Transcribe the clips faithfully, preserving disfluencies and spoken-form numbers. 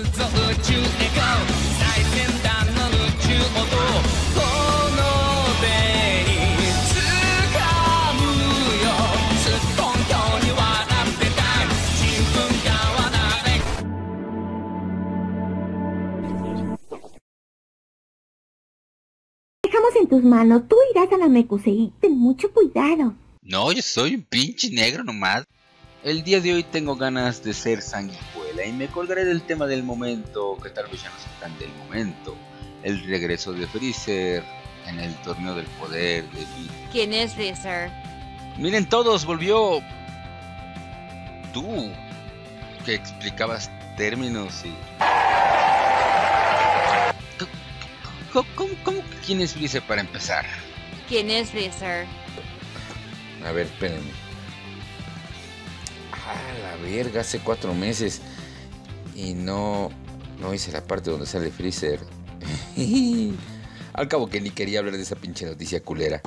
Dejamos en tus manos, tú irás a Namekusei, ten mucho cuidado. No, yo soy un pinche negro nomás. El día de hoy tengo ganas de ser sanguijuela y me colgaré del tema del momento, que tal vez ya no sea tan del momento, el regreso de Freezer en el torneo del poder de Vin. ¿Quién es Freezer? Miren todos, volvió... Tú, que explicabas términos y... ¿Cómo, cómo, cómo quién es Freezer para empezar? ¿Quién es Freezer? A ver, espérenme. Ah, la verga, hace cuatro meses y no, no hice la parte donde sale Freezer. Al cabo que ni quería hablar de esa pinche noticia culera.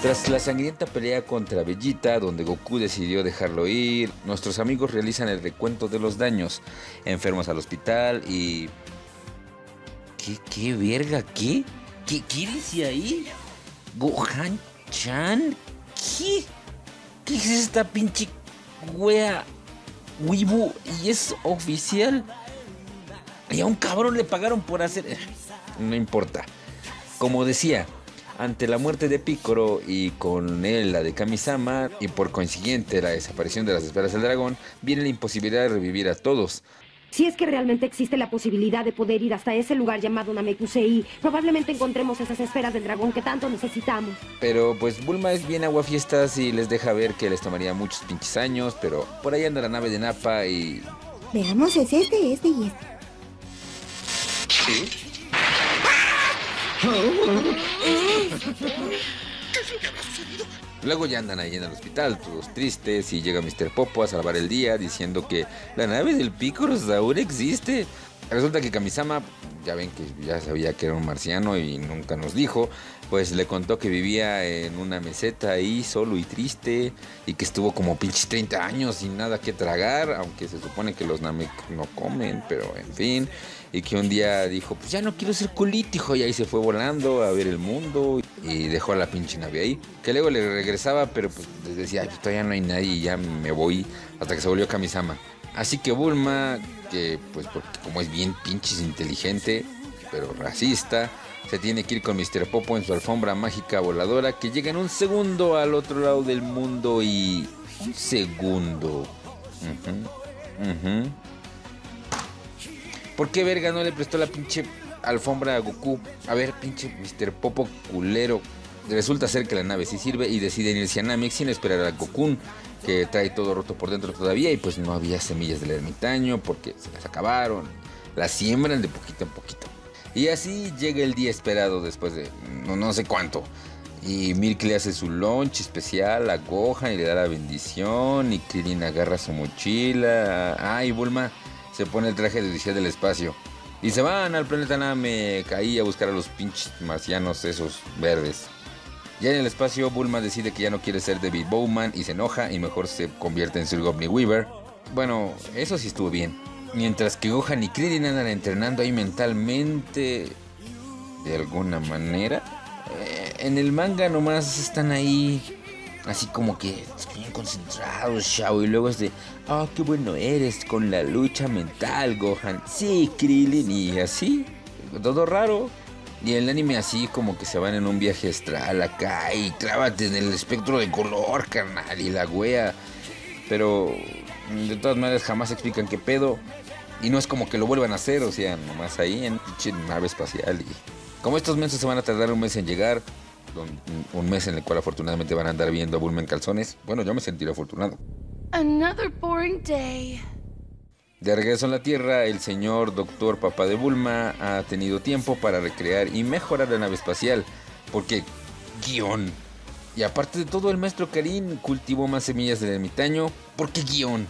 Tras la sangrienta pelea contra Bellita, donde Goku decidió dejarlo ir, nuestros amigos realizan el recuento de los daños, enfermos al hospital y... ¿Qué, qué verga, qué? ¿Qué, ¿Qué dice ahí? ¿Gohan-chan? ¿Qué? ¿Qué es esta pinche wea Weibo? ¿Y es oficial? Y a un cabrón le pagaron por hacer... No importa. Como decía, ante la muerte de Picoro y con él la de Kamisama, y por consiguiente la desaparición de las Esferas del Dragón, viene la imposibilidad de revivir a todos. Si es que realmente existe la posibilidad de poder ir hasta ese lugar llamado Namekusei, probablemente encontremos esas esferas del dragón que tanto necesitamos. Pero pues Bulma es bien aguafiestas y les deja ver que les tomaría muchos pinches años, pero por ahí anda la nave de Nappa y... Veamos, es este, este y este. ¿Sí? Luego ya andan ahí en el hospital, todos tristes, y llega míster Popo a salvar el día diciendo que la nave del Picoro aún existe. Resulta que Kamisama, ya ven que ya sabía que era un marciano y nunca nos dijo, pues le contó que vivía en una meseta ahí solo y triste, y que estuvo como pinches treinta años sin nada que tragar, aunque se supone que los Namek no comen, pero en fin, y que un día dijo, pues ya no quiero ser culítico, y ahí se fue volando a ver el mundo y dejó a la pinche nave ahí, que luego le regresaba, pero pues les decía, ay, pues todavía no hay nadie y ya me voy, hasta que se volvió Kamisama. Así que Bulma, que pues porque como es bien pinches inteligente, pero racista, se tiene que ir con míster Popo en su alfombra mágica voladora, que llega en un segundo al otro lado del mundo y... Un segundo. Uh-huh. Uh-huh. ¿Por qué verga no le prestó la pinche alfombra a Goku? A ver, pinche míster Popo culero. Resulta ser que la nave sí sirve y deciden irse a Namek sin esperar a Goku, que trae todo roto por dentro todavía, y pues no había semillas del ermitaño porque se las acabaron. Las siembran de poquito en poquito. Y así llega el día esperado después de no, no sé cuánto. Y Milk le hace su lunch especial a Gohan y le da la bendición, y Kirin agarra su mochila. Ah, y Bulma se pone el traje de Odisea del Espacio y se van al planeta Namek ahí a buscar a los pinches marcianos esos verdes. Ya en el espacio, Bulma decide que ya no quiere ser David Bowman y se enoja y mejor se convierte en Sir Goblin Weaver. Bueno, eso sí estuvo bien. Mientras que Gohan y Krillin andan entrenando ahí mentalmente... de alguna manera... Eh, en el manga nomás están ahí... así como que bien concentrados, chao, y luego es de... ah, oh, qué bueno eres con la lucha mental, Gohan. Sí, Krillin, y así. Todo raro. Y el anime así como que se van en un viaje astral acá y clávate en el espectro de color, carnal, y la wea. Pero de todas maneras jamás explican qué pedo. Y no es como que lo vuelvan a hacer, o sea, nomás ahí en pinche nave espacial. Y como estos mensos se van a tardar un mes en llegar, un mes en el cual afortunadamente van a andar viendo a Bulma en calzones, bueno, yo me sentiré afortunado. Another boring day. De regreso en la Tierra, el señor doctor papá de Bulma ha tenido tiempo para recrear y mejorar la nave espacial, porque guión. Y aparte de todo, el maestro Karin cultivó más semillas del ermitaño, porque guión.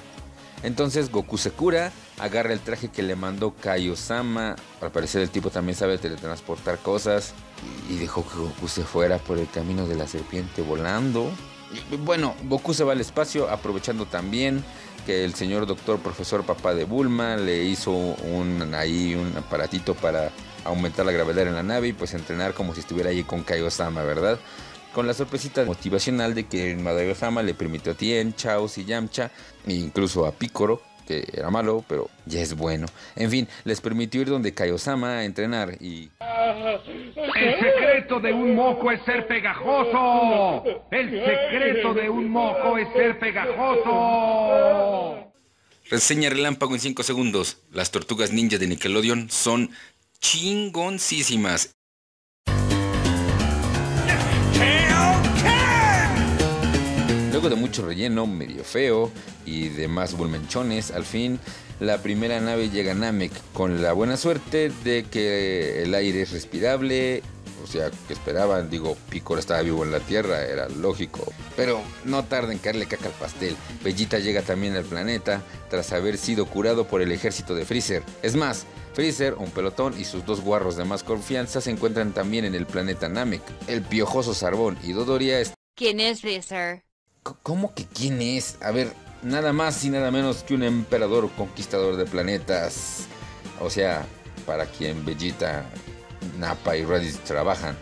Entonces Goku se cura, agarra el traje que le mandó Kaiosama, al parecer el tipo también sabe teletransportar cosas, y dejó que Goku se fuera por el camino de la serpiente volando. Bueno, Goku se va al espacio, aprovechando también que el señor doctor profesor papá de Bulma le hizo un, ahí un aparatito para aumentar la gravedad en la nave y pues entrenar como si estuviera ahí con Kaiosama, ¿verdad? Con la sorpresita motivacional de que Madayosama le permitió a Tien, Chaos y Yamcha, e incluso a Picoro, que era malo, pero ya es bueno. En fin, les permitió ir donde Kaiosama a entrenar y... ¡El secreto de un moco es ser pegajoso! ¡El secreto de un moco es ser pegajoso! Reseña relámpago en cinco segundos. Las tortugas ninja de Nickelodeon son chingoncísimas. Luego de mucho relleno, medio feo y demás bulmenchones, al fin la primera nave llega a Namek con la buena suerte de que el aire es respirable, o sea, que esperaban, digo, Picoro estaba vivo en la Tierra, era lógico. Pero no tarda en caerle caca al pastel. Bellita llega también al planeta tras haber sido curado por el ejército de Freezer. Es más, Freezer, un pelotón y sus dos guarros de más confianza se encuentran también en el planeta Namek. El piojoso Zarbon y Dodoria están... ¿Quién es Freezer? ¿Cómo que quién es? A ver, nada más y nada menos que un emperador conquistador de planetas. O sea, para quien Vegeta, Nappa y Raditz trabajan.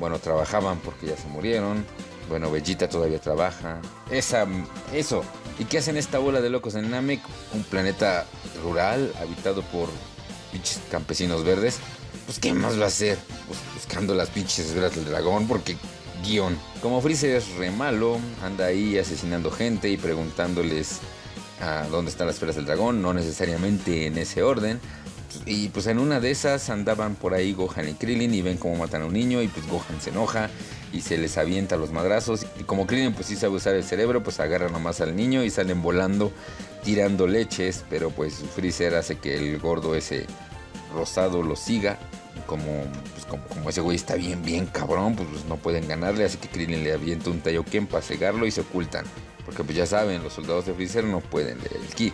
Bueno, trabajaban porque ya se murieron. Bueno, Vegeta todavía trabaja. Esa, eso. ¿Y qué hacen esta bola de locos en Namek? Un planeta rural habitado por pinches campesinos verdes. Pues ¿qué más va a hacer? Pues buscando las pinches esferas del dragón porque... guión. Como Freezer es re malo, anda ahí asesinando gente y preguntándoles a dónde están las esferas del dragón, no necesariamente en ese orden. Y pues en una de esas andaban por ahí Gohan y Krillin y ven cómo matan a un niño y pues Gohan se enoja y se les avienta los madrazos. Y como Krillin pues sí sabe usar el cerebro, pues agarra nomás al niño y salen volando tirando leches, pero pues Freezer hace que el gordo ese rosado lo siga. Como, pues, como, como ese güey está bien, bien cabrón, pues, pues no pueden ganarle, así que Krillin le avienta un Taioken para cegarlo y se ocultan. Porque pues ya saben, los soldados de Freezer no pueden leer el ki.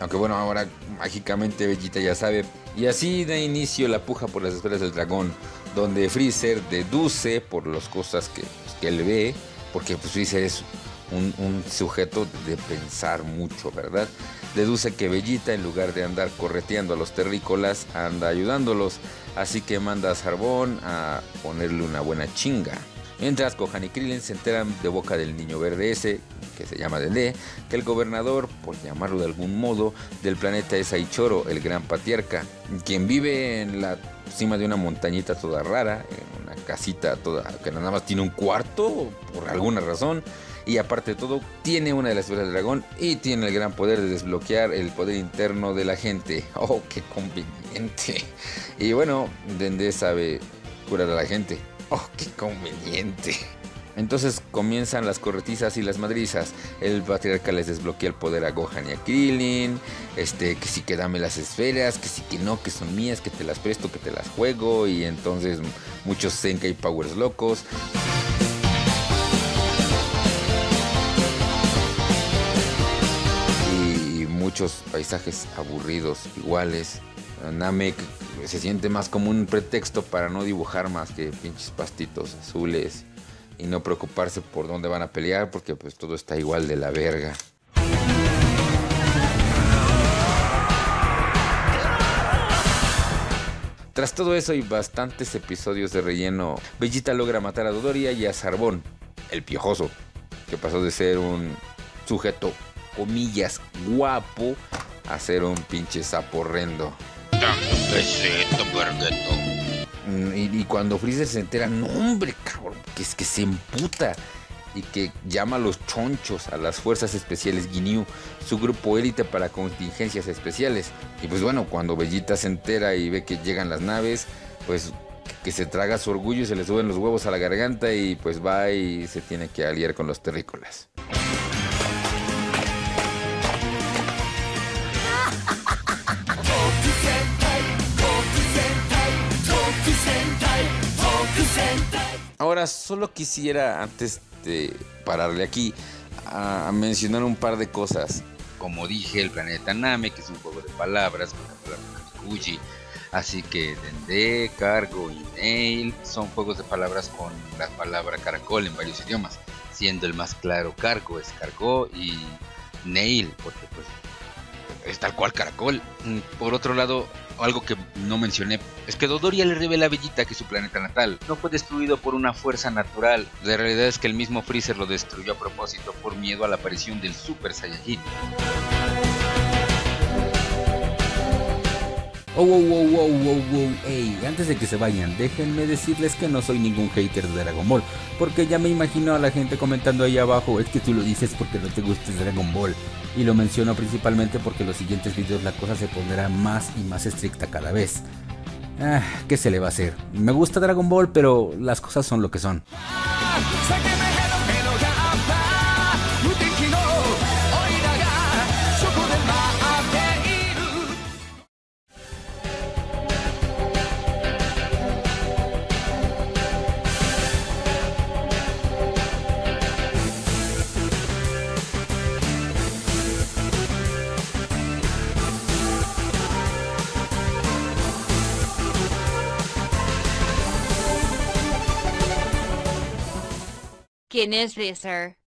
Aunque bueno, ahora mágicamente Vegeta ya sabe. Y así da inicio la puja por las esferas del dragón, donde Freezer deduce por las cosas que, pues, que él ve, porque pues Freezer es un, un sujeto de pensar mucho, ¿verdad? Deduce que Vegeta, en lugar de andar correteando a los terrícolas, anda ayudándolos. Así que manda a Zarbon a ponerle una buena chinga. Mientras Gohan y Krillin se enteran de boca del niño verde ese, que se llama Dende, que el gobernador, por llamarlo de algún modo, del planeta es Aichoro, el gran patriarca, quien vive en la cima de una montañita toda rara, en una casita toda que nada más tiene un cuarto, por alguna razón. Y aparte de todo, tiene una de las esferas del dragón y tiene el gran poder de desbloquear el poder interno de la gente. ¡Oh, qué conveniente! Y bueno, Dende sabe curar a la gente. ¡Oh, qué conveniente! Entonces comienzan las corretizas y las madrizas. El patriarca les desbloquea el poder a Gohan y a Krillin. Este, que sí que dame las esferas, que sí que no, que son mías, que te las presto, que te las juego. Y entonces muchos Senkai Powers locos. Muchos paisajes aburridos, iguales. Namek se siente más como un pretexto para no dibujar más que pinches pastitos azules y no preocuparse por dónde van a pelear porque pues todo está igual de la verga. Tras todo eso y bastantes episodios de relleno, Vegeta logra matar a Dodoria y a Zarbon, el piojoso, que pasó de ser un sujeto comillas guapo a ser un pinche sapo horrendo. Y, y cuando Freezer se entera, no hombre cabrón, que es que se emputa y que llama a los chonchos, a las fuerzas especiales Ginyu, su grupo élite para contingencias especiales. Y pues bueno, cuando Bellita se entera y ve que llegan las naves, pues que se traga su orgullo y se le suben los huevos a la garganta y pues va y se tiene que aliar con los terrícolas. Ahora solo quisiera, antes de pararle aquí, a mencionar un par de cosas. Como dije, el planeta Namek, que es un juego de palabras con la palabra Namekuji. Así que Dende, Cargo y Nail son juegos de palabras con la palabra caracol en varios idiomas. siendo el más claro Cargo, es Cargo y Nail, porque pues es tal cual caracol. Por otro lado, algo que no mencioné es que Dodoria le revela a Bellita que su planeta natal no fue destruido por una fuerza natural. La realidad es que el mismo Freezer lo destruyó a propósito por miedo a la aparición del Super Saiyajin. Oh, wow, wow, wow, wow, wow, ey, antes de que se vayan, déjenme decirles que no soy ningún hater de Dragon Ball, porque ya me imagino a la gente comentando ahí abajo, es que tú lo dices porque no te gusta Dragon Ball, y lo menciono principalmente porque en los siguientes videos la cosa se pondrá más y más estricta cada vez. Ah, ¿qué se le va a hacer? Me gusta Dragon Ball, pero las cosas son lo que son. ¿Quién es Freezer?